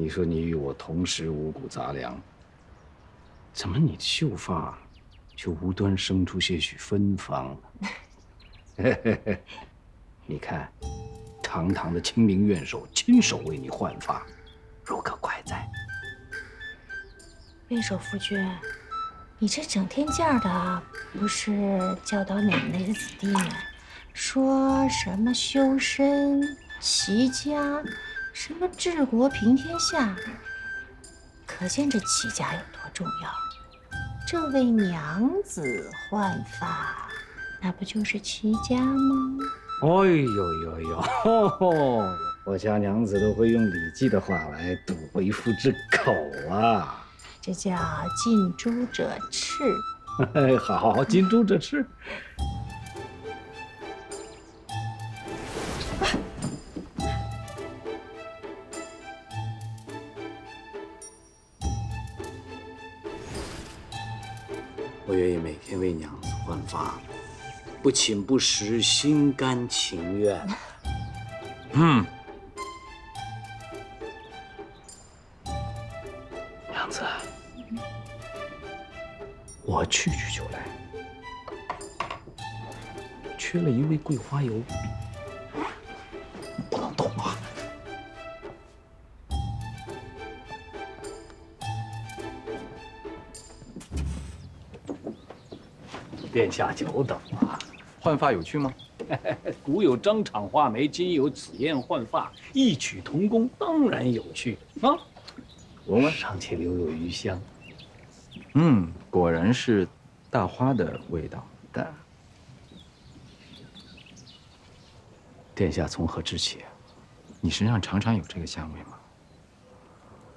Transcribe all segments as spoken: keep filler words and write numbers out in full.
你说你与我同时五谷杂粮，怎么你的秀发就无端生出些许芬芳了？你看，堂堂的清明院守亲手为你换发，如可怪哉？院守夫君，你这整天见的不是教导奶奶的子弟们，说什么修身齐家？ 什么治国平天下？可见这齐家有多重要。这位娘子换发，那不就是齐家吗？哎呦呦呦！我家娘子都会用《礼记》的话来堵为夫之口啊。这叫近朱者赤。哎，好，近朱者赤。 我愿意每天为娘子换发，不寝不食，心甘情愿。嗯，娘子，我去去就来。缺了一味桂花油，不能动啊！ 殿下久等了，换发有趣吗？古有张敞画眉，今有紫燕换发，异曲同工，当然有趣啊！闻闻，尚且留有余香。嗯，果然是大花的味道。但殿下从何知起？你身上常常有这个香味吗？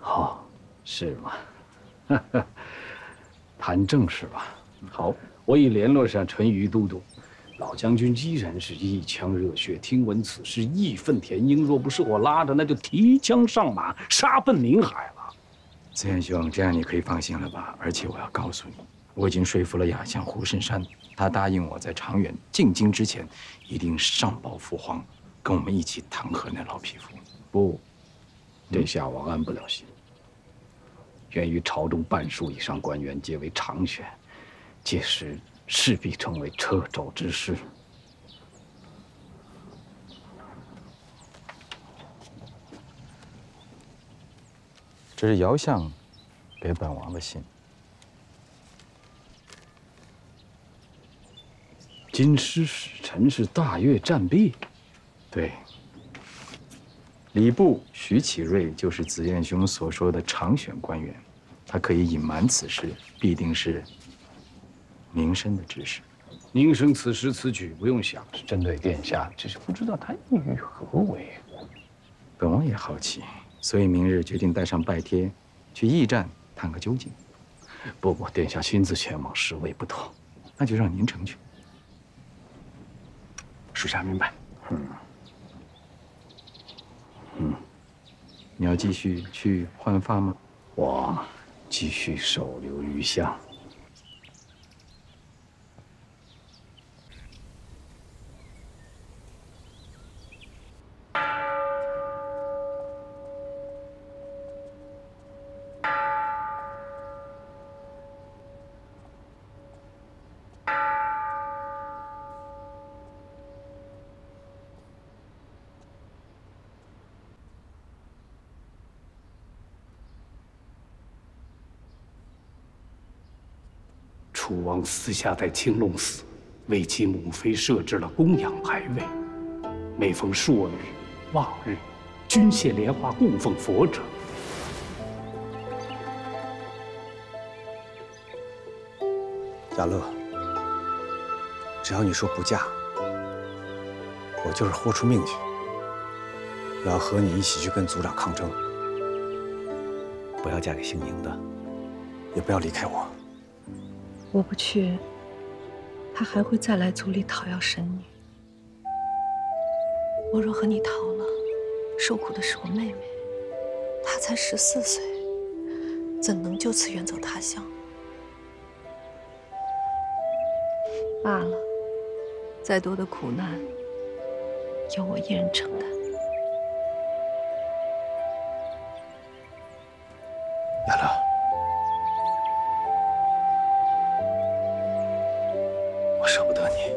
哦，是吗？谈正事吧。好。 我已联络上淳于都督，老将军依然是一腔热血。听闻此事，义愤填膺。若不是我拉着，那就提枪上马，杀奔宁海了。子燕兄，这样你可以放心了吧？而且我要告诉你，我已经说服了雅相胡慎山，他答应我在长远进京之前，一定上报父皇，跟我们一起弹劾那老匹夫。不，这下我安不了心。源于朝中半数以上官员皆为常选。 届时势必成为掣肘之势。这是姚相给本王的信。京师使臣是大越战壁，对。礼部徐启瑞就是子燕兄所说的常选官员，他可以隐瞒此事，必定是。 宁生的指示，宁生此时此举不用想，是针对殿下，只是不知道他意欲何为。本王也好奇，所以明日决定带上拜帖，去驿站探个究竟。不过殿下亲自前往，实为不妥，那就让您成全。属下明白。嗯。嗯。你要继续去换发吗？我继续手留余香。 楚王私下在青龙寺为其母妃设置了供养牌位，每逢朔日、望日，均献莲花供奉佛者。雅乐，只要你说不嫁，我就是豁出命去，我要和你一起去跟族长抗争。不要嫁给姓宁的，也不要离开我。 我不去，他还会再来族里讨要神女。我若和你逃了，受苦的是我妹妹，她才十四岁，怎能就此远走他乡？罢了，再多的苦难，由我一人承担。舍不得你。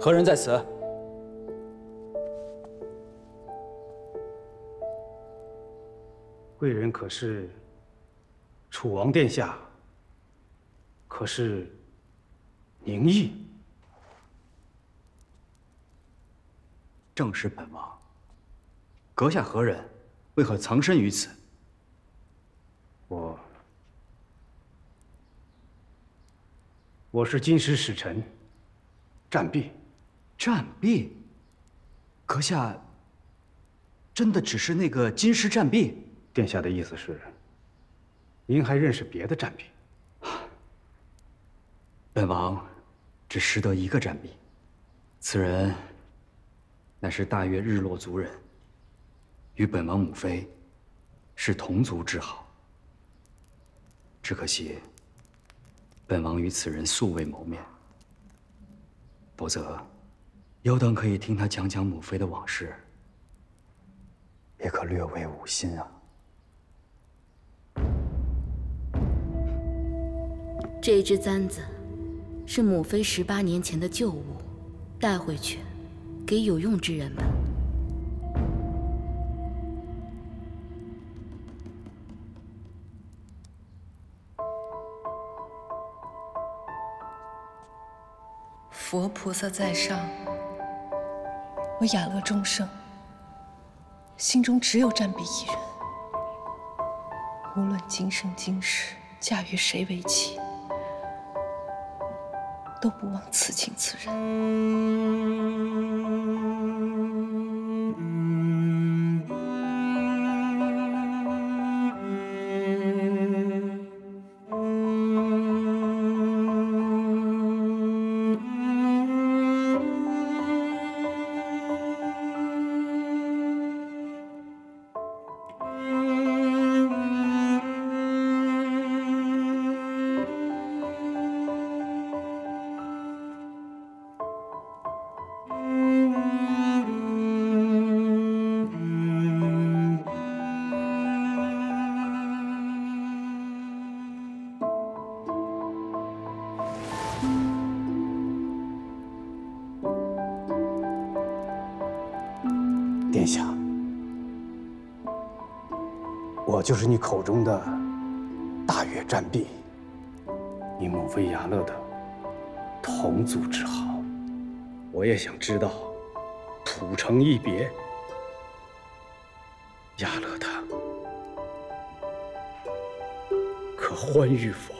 何人在此？ 贵人可是楚王殿下？可是宁毅？正是本王。阁下何人？为何藏身于此？我，我是金石使臣，战璧。战璧？阁下真的只是那个金石战璧？ 殿下的意思是，您还认识别的战璧？本王只识得一个战璧，此人乃是大越日落族人，与本王母妃是同族之好。只可惜，本王与此人素未谋面，否则，优等可以听他讲讲母妃的往事，也可略慰吾心啊。 这只簪子是母妃十八年前的旧物，带回去给有用之人吧。佛菩萨在上，我雅乐众生，心中只有占比一人，无论今生今世嫁与谁为妻。 都不忘此情此人。殿下，我就是你口中的大越战璧，你母妃雅乐的同族之好。我也想知道土城一别，雅乐她可欢愉否？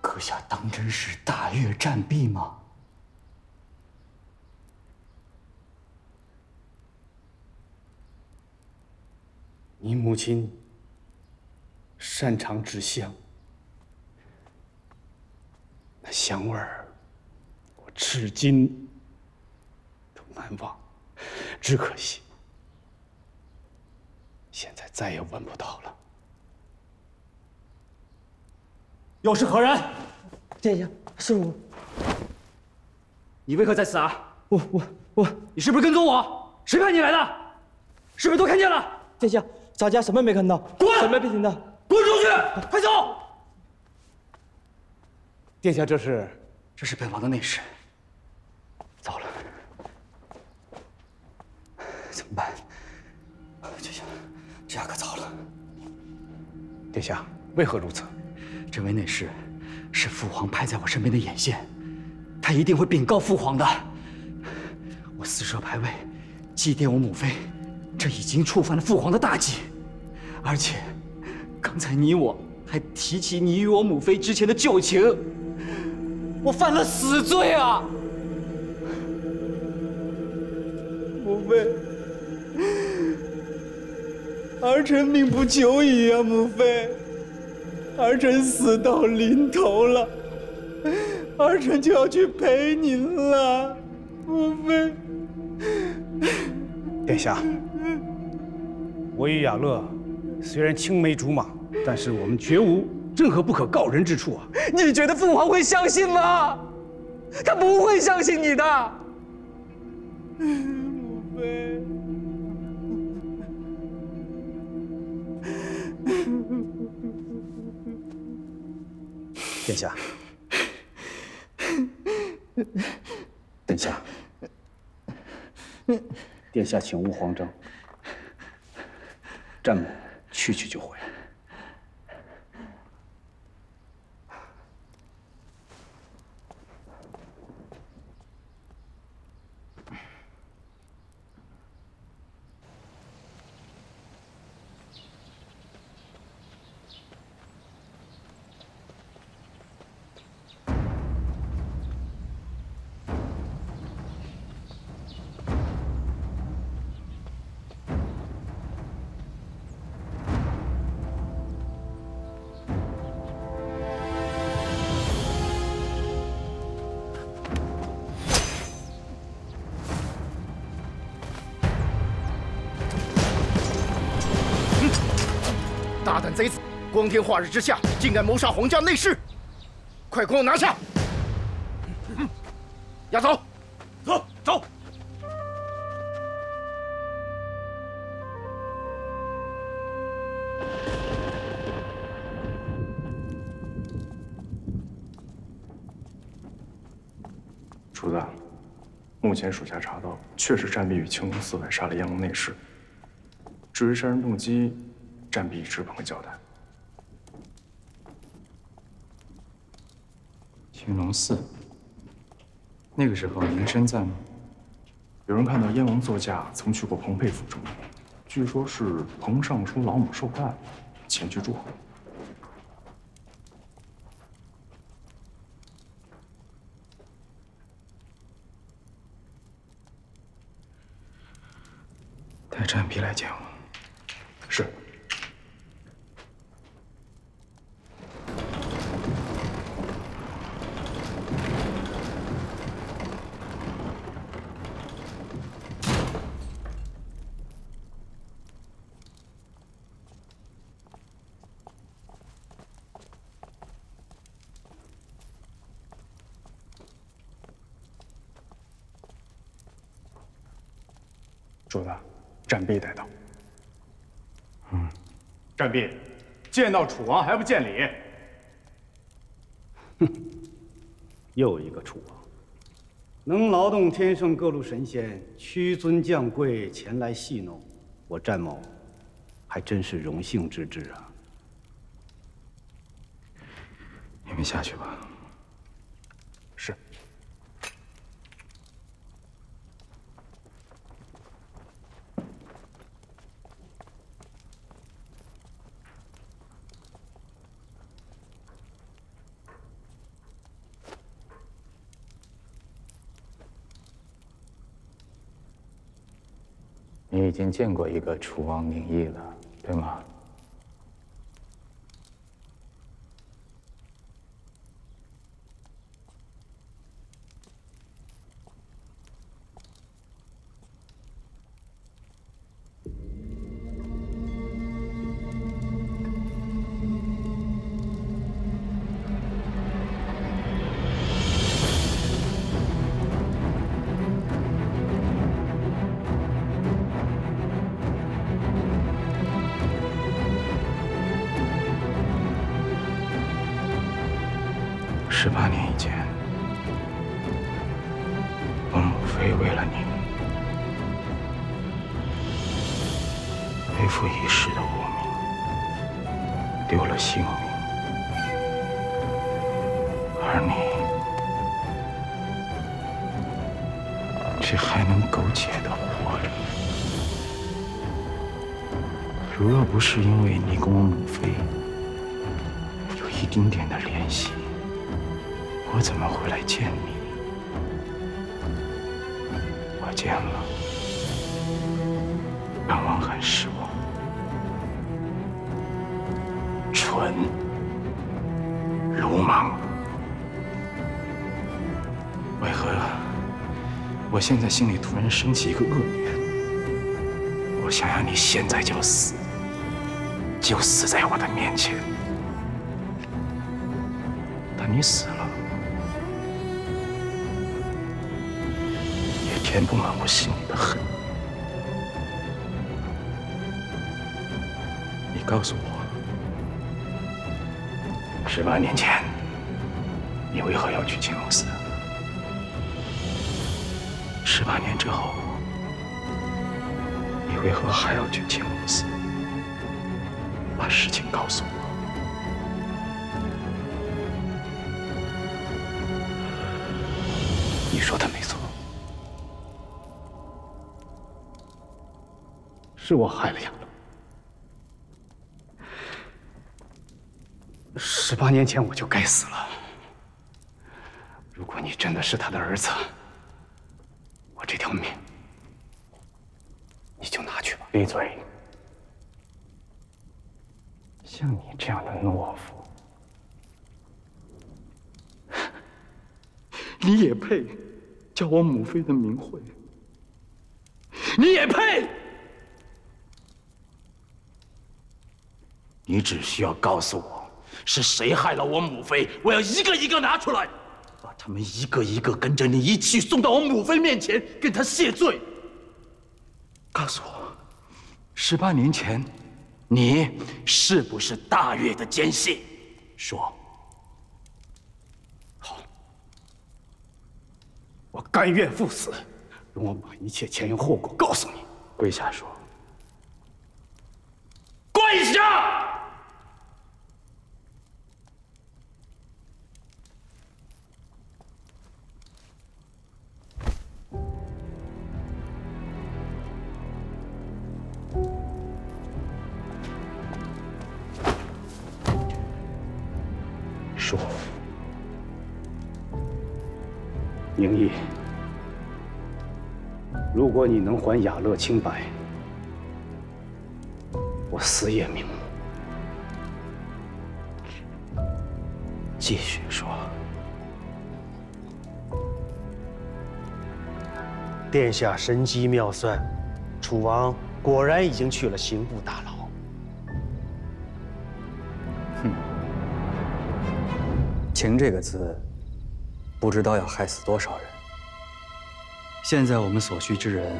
阁下当真是大越战璧吗？你母亲擅长制香，那香味儿我至今都难忘。只可惜，现在再也闻不到了。又是何人？ 殿下，是我。你为何在此啊？我我我，你是不是跟踪我？谁派你来的？是不是都看见了？殿下，咱家什么也没看到。滚！什么也没听到。滚出去！快走！殿下，这是这是本王的内侍。糟了，怎么办？这下这下可糟了。殿下，为何如此？这位内侍。 是父皇派在我身边的眼线，他一定会禀告父皇的。我私设牌位，祭奠我母妃，这已经触犯了父皇的大忌。而且，刚才你我还提起你与我母妃之前的旧情，我犯了死罪啊！母妃，儿臣命不久矣啊，母妃。 儿臣死到临头了，儿臣就要去陪您了，母妃。殿下，我与雅乐虽然青梅竹马，但是我们绝无任何不可告人之处啊！你觉得父皇会相信吗？他不会相信你的。母妃，殿下，殿下，殿下，请勿慌张。 战母去去就回。贼子，光天化日之下，竟敢谋杀皇家内侍！快给我拿下！押走，走走。主子，目前属下查到，确实战璧与清宫四外杀了央宫内侍。至于杀人动机…… 战必一直不会交代。青龙寺，那个时候您身在吗？有人看到燕王座驾曾去过彭佩府中，据说是彭尚书老母受害，前去祝贺。带战必来见我。是。 主子，战璧带到。嗯，战璧，见到楚王还不见礼？哼，又一个楚王，能劳动天圣各路神仙，屈尊降贵前来戏弄我战某，还真是荣幸之至啊！你们下去吧。 你已经见过一个楚王名义了，对吗？十八年以前，我母妃为了你，背负一世的污名，丢了性命，而你却还能苟且地活着。如若不是因为你跟我母妃有一丁点的联系， 我怎么会来见你？我见了，让王很失望。蠢，鲁莽。为何我现在心里突然升起一个恶念？我想要你现在就死，就死在我的面前。但你死了，也填不满我心里的恨。你告诉我，十八年前，你为何要去青龙寺？ 十八年之后，你为何还要去青龙寺？把实情告诉我。你说的没错，是我害了杨龙。十八年前我就该死了。如果你真的是他的儿子， 这条命，你就拿去吧。闭嘴！像你这样的懦夫，你也配叫我母妃的名讳？你也配？你只需要告诉我是谁害了我母妃，我要一个一个拿出来。 把他们一个一个跟着你一起送到我母妃面前，跟她谢罪。告诉我，十八年前，你是不是大越的奸细？说。好，我甘愿赴死，容我把一切前因后果告诉你。跪下说。跪下！ 说，宁毅，如果你能还雅乐清白，我死也瞑目。继续说，殿下神机妙算，楚王果然已经去了刑部大牢。 情这个字，不知道要害死多少人。现在我们所需之人，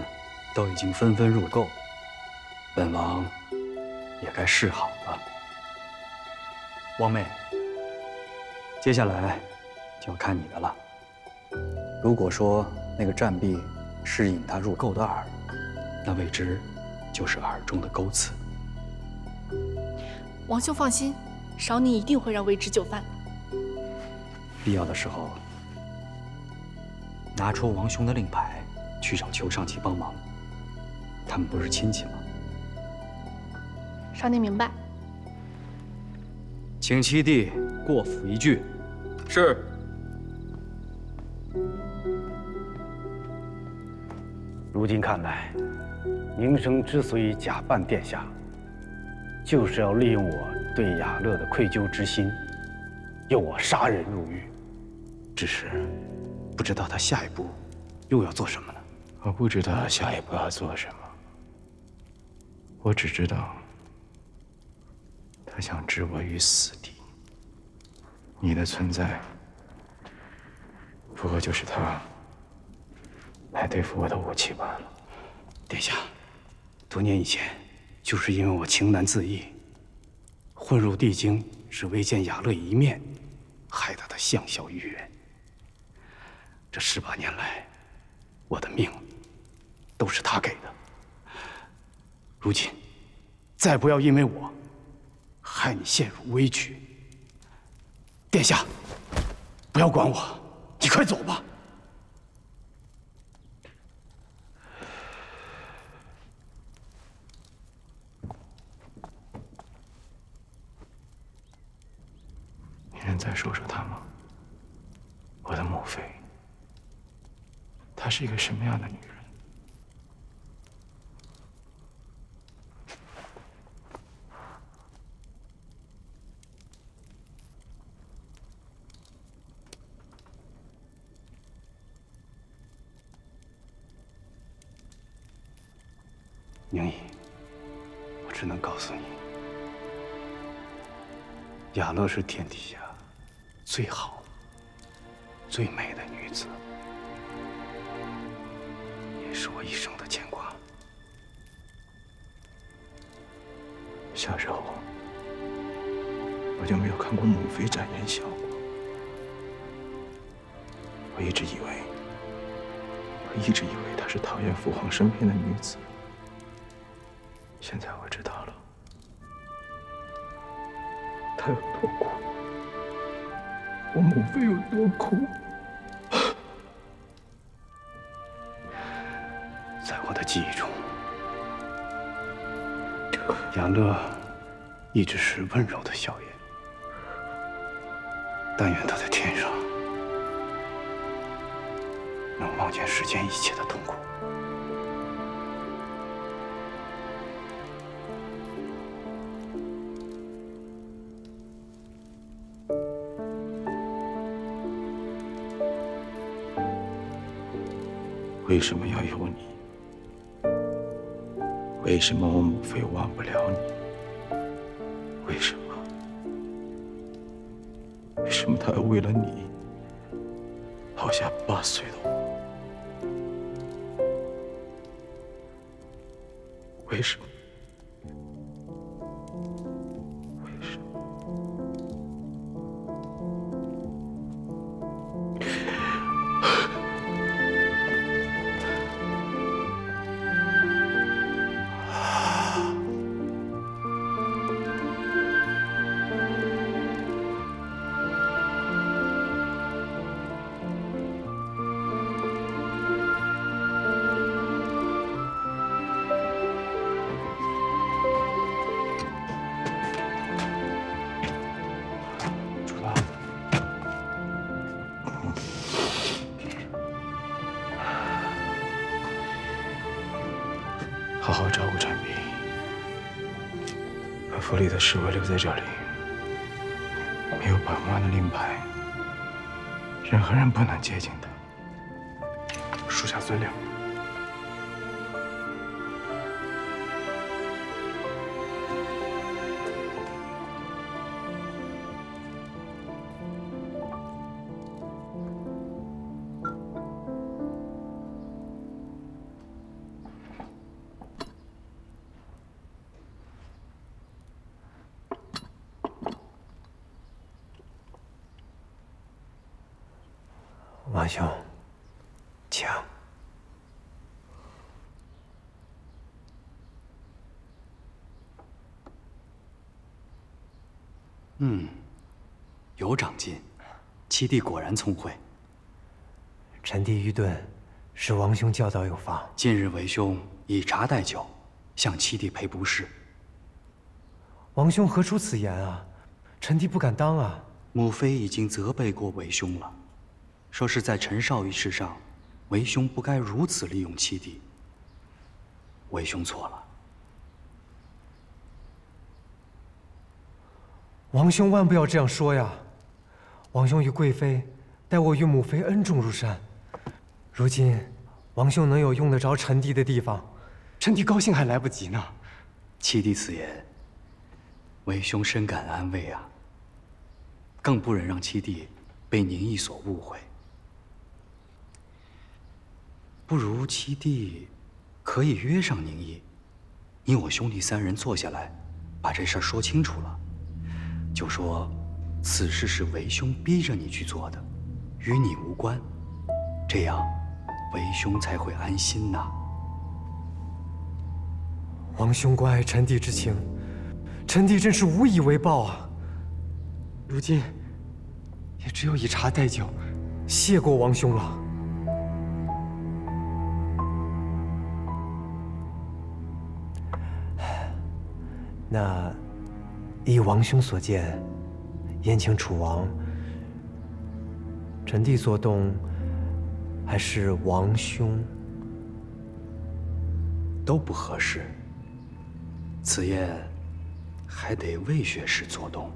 都已经纷纷入购，本王也该示好了。王妹，接下来就要看你的了。如果说那个战壁是引他入垢的饵，那未知就是饵中的钩刺。王兄放心，少宁一定会让未知就范。 必要的时候，拿出王兄的令牌，去找裘尚奇帮忙。他们不是亲戚吗？少宁明白。请七弟过府一聚。是。如今看来，宁生之所以假扮殿下，就是要利用我对雅乐的愧疚之心，诱我杀人入狱。 只是不知道他下一步又要做什么呢？我不知道下一步要做什么，我只知道他想置我于死地。你的存在不过就是他来对付我的武器罢了。殿下，多年以前，就是因为我情难自抑，混入帝京只为见雅乐一面，害得他相消于人。 这十八年来，我的命都是他给的。如今，再不要因为我害你陷入危局。殿下，不要管我，你快走吧。你能再说说他吗？我的母妃。 她是一个什么样的女人？宁毅，我只能告诉你，雅乐是天底下最好、最美的女子，也是我一生的牵挂。小时候，我就没有看过母妃展颜笑过。我一直以为，我一直以为她是讨厌父皇身边的女子。现在我知道了。 她有多苦，我母妃有多苦，在我的记忆中，雅乐一直是温柔的笑颜。但愿她在天上能望见世间一切的痛苦。 为什么要有你？为什么我母妃忘不了你？为什么？为什么她要为了你抛下八岁的我？为什么？ 好好照顾展斌，把府里的侍卫留在这里。没有本官的令牌，任何人不能接近他。属下遵令。王兄，请。嗯，有长进，七弟果然聪慧。臣弟愚钝，是王兄教导有方。近日为兄以茶代酒，向七弟赔不是。王兄何出此言啊？臣弟不敢当啊。母妃已经责备过为兄了。 说是在陈少一事上，为兄不该如此利用七弟。为兄错了，王兄万不要这样说呀！王兄与贵妃待我与母妃恩重如山，如今王兄能有用得着臣弟的地方，臣弟高兴还来不及呢。七弟此言，为兄深感安慰啊，更不忍让七弟被您意所误会。 不如七弟，可以约上宁毅，你我兄弟三人坐下来，把这事儿说清楚了，就说此事是为兄逼着你去做的，与你无关，这样为兄才会安心呐。王兄关爱臣弟之情，臣弟真是无以为报啊。如今也只有以茶代酒，谢过王兄了。 那，依王兄所见，宴请楚王，臣弟做东，还是王兄，都不合适。此宴还得魏学士做东。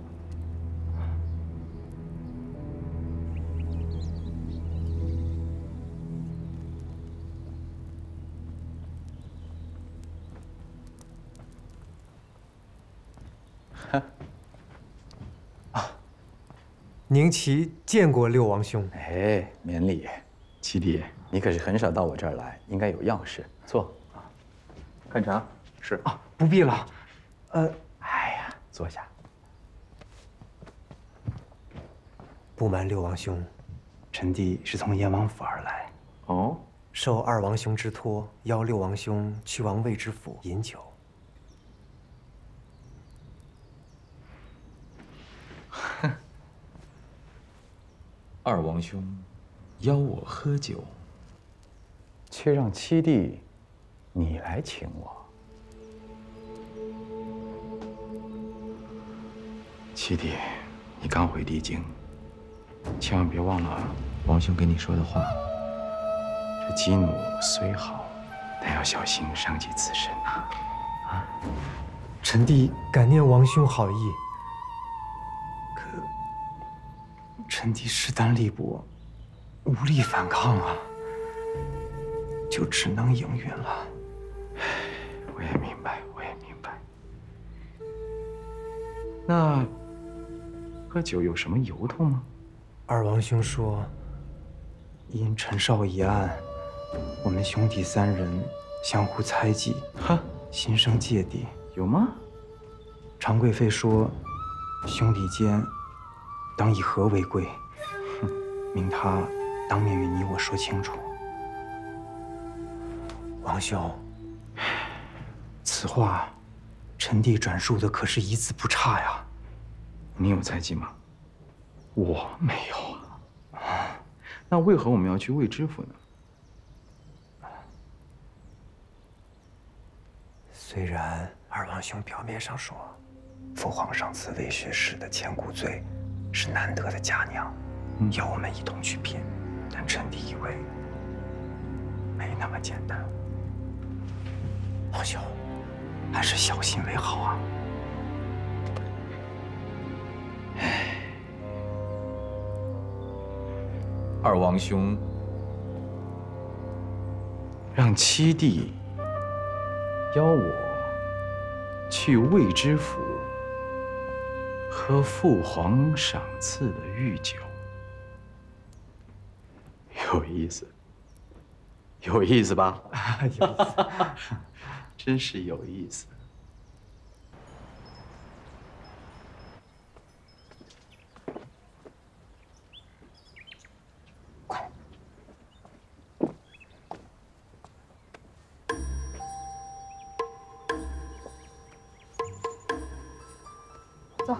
宁齐见过六王兄。哎，免礼，七弟，你可是很少到我这儿来，应该有要事。坐啊，看茶。是啊，不必了。呃，哎呀，坐下。不瞒六王兄，臣弟是从燕王府而来。哦，受二王兄之托，邀六王兄去王位之府饮酒。 二王兄邀我喝酒，却让七弟你来请我。七弟，你刚回帝京，千万别忘了王兄给你说的话。这激弩虽好，但要小心伤及自身啊！啊，臣弟感念王兄好意。 臣弟势单力薄，无力反抗啊，就只能应允了。我也明白，我也明白。那喝酒有什么由头吗？二王兄说，因陈少一案，我们兄弟三人相互猜忌，哈，心生芥蒂。有吗？常贵妃说，兄弟间。 当以和为贵，命他当面与你我说清楚。王兄，此话臣弟转述的可是一字不差呀。你有猜忌吗？我没有啊。那为何我们要去未知府呢？虽然二王兄表面上说，父皇上赐魏学士的千古罪。 是难得的佳酿，邀我们一同去品，但臣弟以为没那么简单。王兄，还是小心为好啊！哎，二王兄，让七弟邀我去未知府。 喝父皇赏赐的御酒，有意思，有意思吧？有意思，真是有意思。快！走。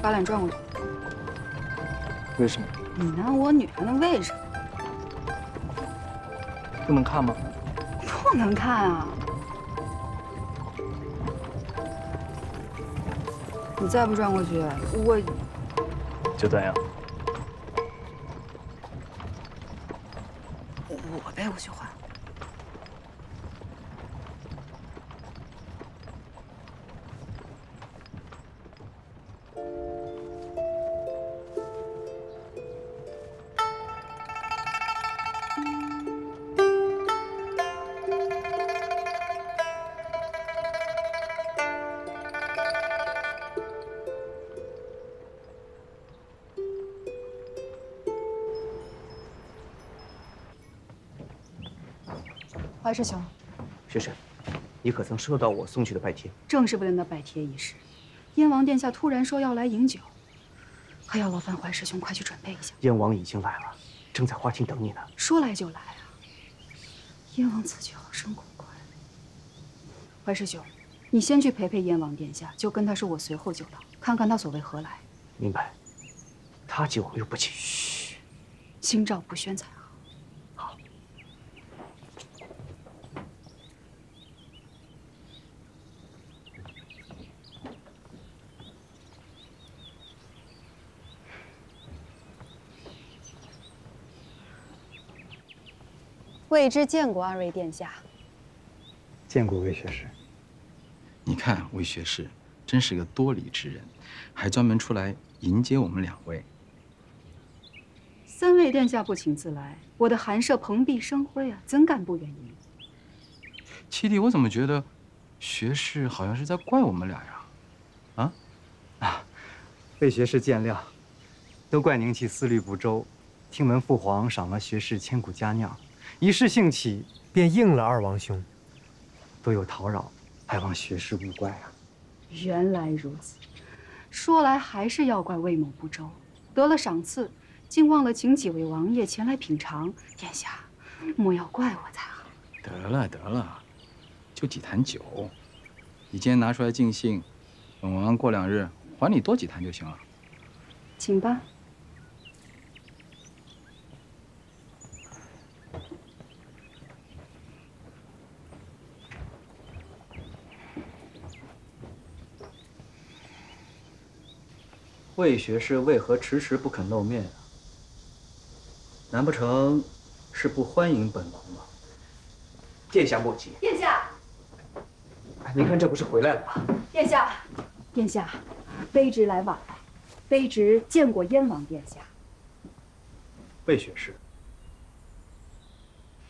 把脸转过去。为什么？你拿我女人的位置，不能看吗？不能看啊！你再不转过去，我就这样。我我背过去换。 白师兄，学生，你可曾收到我送去的拜帖？正是为了那拜帖一事，燕王殿下突然说要来饮酒，还要劳烦怀师兄快去准备一下。燕王已经来了，正在花厅等你呢。说来就来啊！燕王此去好生古怪。怀师兄，你先去陪陪燕王殿下，就跟他说我随后就到，看看他所为何来。明白。他急我们又不急。嘘，心照不宣才好。好。未知见过二位殿下。 见过魏学士，你看魏学士真是个多礼之人，还专门出来迎接我们两位。三位殿下不请自来，我的寒舍蓬荜生辉啊，怎敢不远迎？七弟，我怎么觉得学士好像是在怪我们俩呀？啊啊！魏学士见谅，都怪宁戚思虑不周，听闻父皇赏了学士千古佳酿，一事兴起，便应了二王兄。 多有叨扰，还望学士勿怪啊！原来如此，说来还是要怪魏某不周，得了赏赐，竟忘了请几位王爷前来品尝。殿下，莫要怪我才好。得了得了，就几坛酒，你今天拿出来尽兴，本王过两日还你多几坛就行了。请吧。 魏学士为何迟迟不肯露面啊？难不成是不欢迎本王吗？殿下莫急。殿下，您看这不是回来了吗？殿下，殿下，卑职来晚了，卑职见过燕王殿下。魏学士，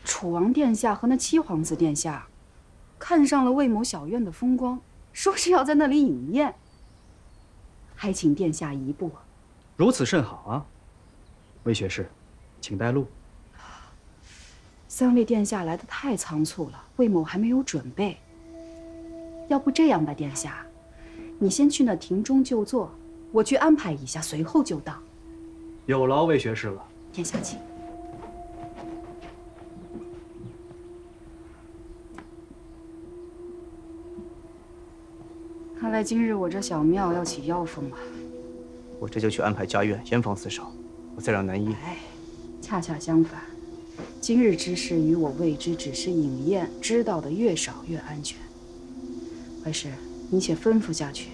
楚王殿下和那七皇子殿下，看上了魏某小院的风光，说是要在那里饮宴。 还请殿下移步。如此甚好啊！魏学士，请带路。三位殿下来得太仓促了，魏某还没有准备。要不这样吧，殿下，你先去那庭中就坐，我去安排一下，随后就到。有劳魏学士了。殿下请。 看来今日我这小庙要起妖风了。我这就去安排家院严防死守，我再让南一。哎，恰恰相反，今日之事与我未知只是饮宴，知道的越少越安全。怀师，你且吩咐下去，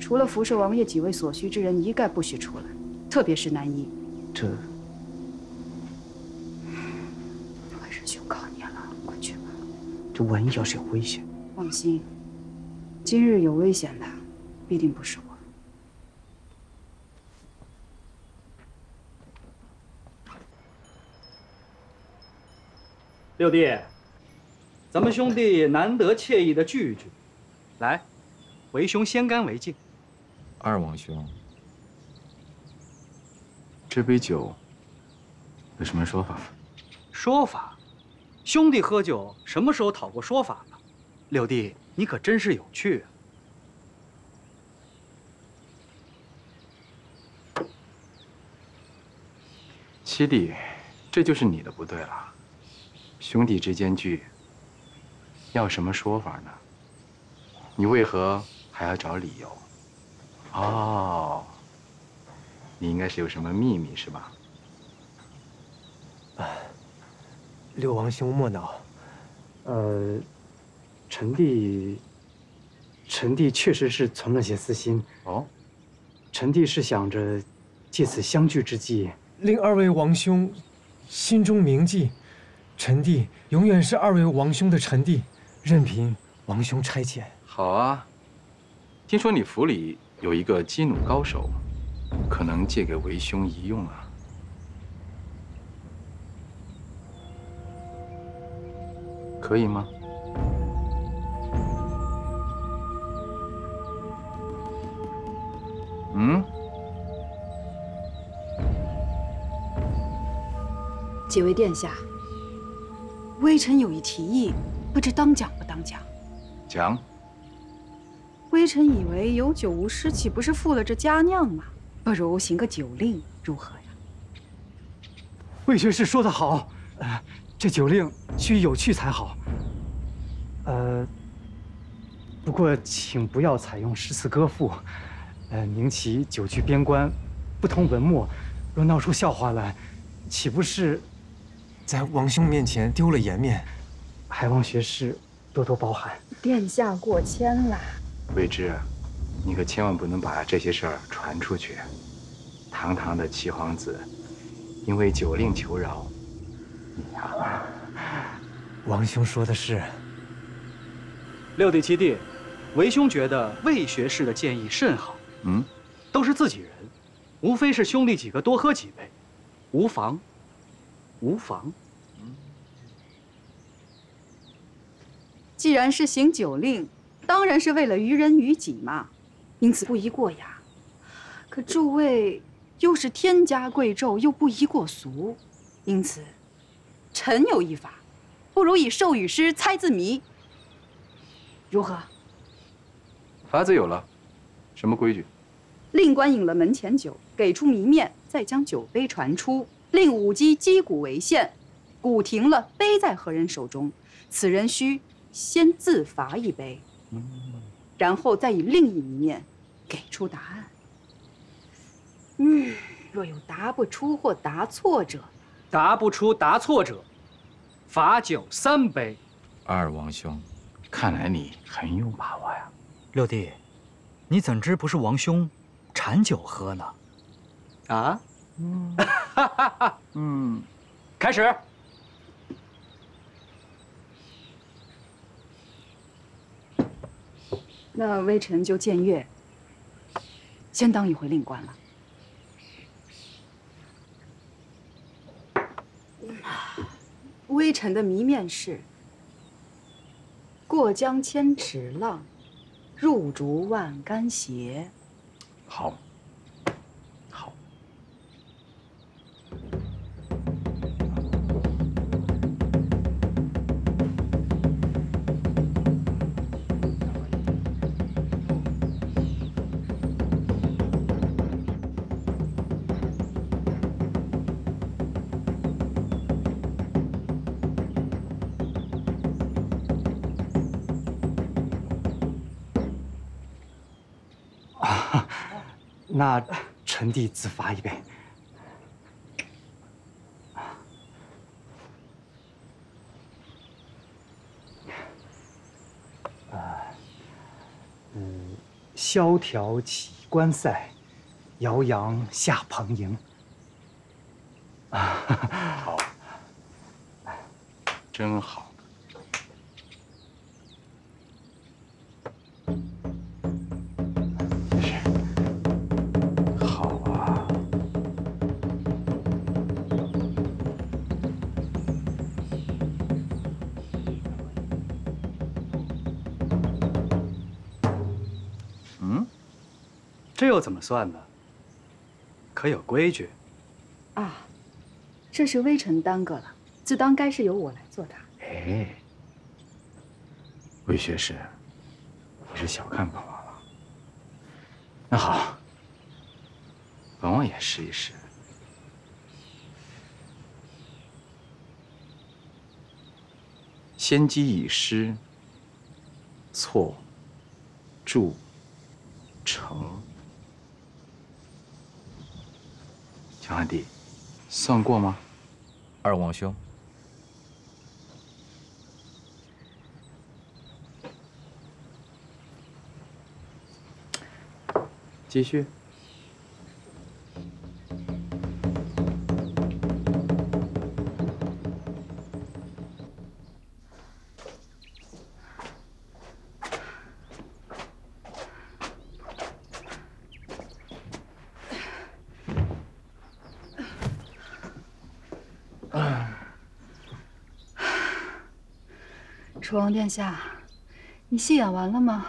除了福寿王爷几位所需之人，一概不许出来，特别是南一。这，怀师兄靠你了，快去吧。这万一要是有危险，放心。 今日有危险的，必定不是我。六弟，咱们兄弟难得惬意的聚一聚，来，为兄先干为敬。二王兄，这杯酒有什么说法？说法？兄弟喝酒什么时候讨过说法了？六弟。 你可真是有趣啊！七弟，这就是你的不对了。兄弟之间聚，要什么说法呢？你为何还要找理由？哦，你应该是有什么秘密是吧？六王兄莫恼，呃。 臣弟，臣弟确实是存了些私心哦。臣弟是想着，借此相聚之际，令二位王兄心中铭记，臣弟永远是二位王兄的臣弟，任凭王兄差遣。好啊，听说你府里有一个击弩高手，可能借给为兄一用啊。 可以吗？ 嗯，几位殿下，微臣有一提议，不知当讲不当讲？讲。微臣以为有酒无诗，岂不是负了这佳酿吗？不如行个酒令，如何呀？魏学士说得好，呃，这酒令须有趣才好。呃，过请不要采用诗词歌赋。呃，明奇久居边关，不通文墨，若闹出笑话来，岂不是在王兄面前丢了颜面？还望学士多多包涵。殿下过谦了。未知，你可千万不能把这些事儿传出去。堂堂的齐皇子，因为酒令求饶，你呀、啊，王兄说的是。 六弟七弟，为兄觉得魏学士的建议甚好。嗯，都是自己人，无非是兄弟几个多喝几杯，无妨，无妨。既然是行酒令，当然是为了于人于己嘛，因此不宜过雅。可诸位又是天家贵胄，又不宜过俗，因此，臣有一法，不如以授予诗猜字谜。 如何？法子有了，什么规矩？令官饮了门前酒，给出谜面，再将酒杯传出。令舞姬击鼓为限，鼓停了，杯在何人手中？此人需先自罚一杯，嗯、然后再以另一谜面给出答案。嗯，若有答不出或答错者，答不出、答错者，罚酒三杯。二王兄。 看来你很有把握呀，六弟，你怎知不是王兄馋酒喝呢？啊，嗯，哈哈哈，嗯，开始。那微臣就僭越，先当一回令官了。微臣的谜面是。 过江千尺浪，入竹万竿斜。好，好。那臣弟自罚一杯。啊，嗯，萧条起关塞，摇扬下蓬营。啊，好，真好。 这又怎么算呢？可有规矩？啊，这是微臣耽搁了，自当该是由我来作答。哎，魏学士，你是小看本王了。那好，本王也试一试。先机以失，错，注，成。 小汉弟，算过吗？二王兄，继续。楚王殿下，你戏演完了吗？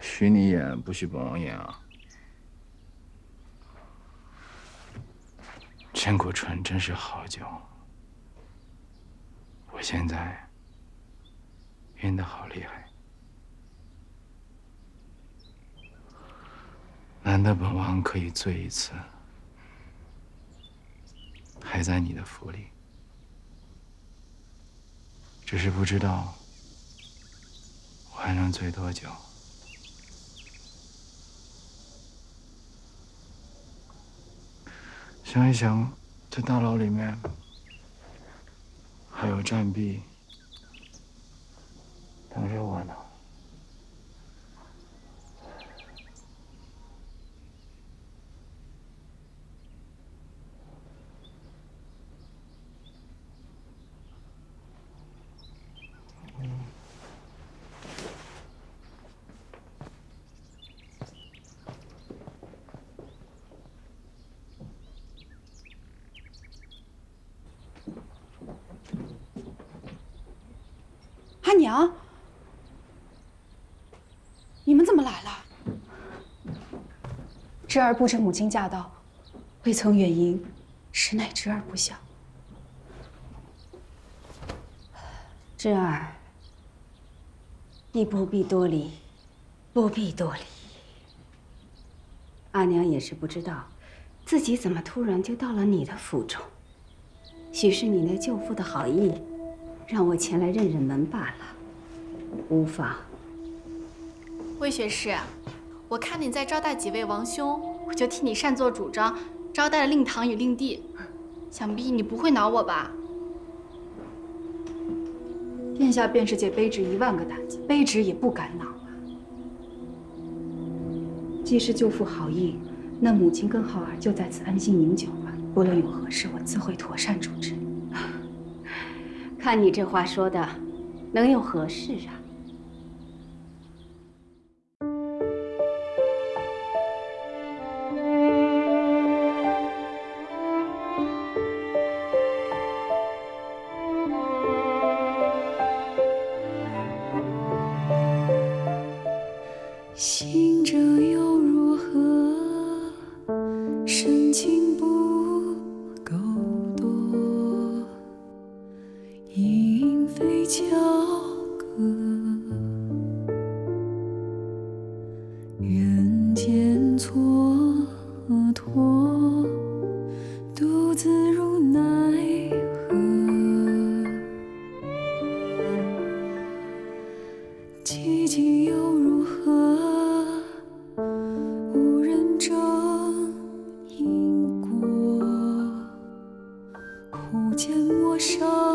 许你演，不许本王演啊！陈谷春真是好酒，我现在晕得好厉害，难得本王可以醉一次，还在你的府里。 只是不知道，我还能醉多久？想一想，这大楼里面还有战壁等着我呢。 阿娘，你们怎么来了？侄儿不知母亲驾到，未曾远迎，实乃侄儿不孝。侄儿，你不必多礼，不必多礼。阿娘也是不知道，自己怎么突然就到了你的府中，许是你那舅父的好意。 让我前来认认门罢了，无妨。魏学士，我看你在招待几位王兄，我就替你擅作主张，招待了令堂与令弟，想必你不会恼我吧？殿下便是借卑职一万个胆子，卑职也不敢恼啊。既是舅父好意，那母亲跟浩儿就在此安心饮酒吧。不论有何事，我自会妥善处置。 看你这话说的，能有何事啊？ 无人争因果，苦见我生。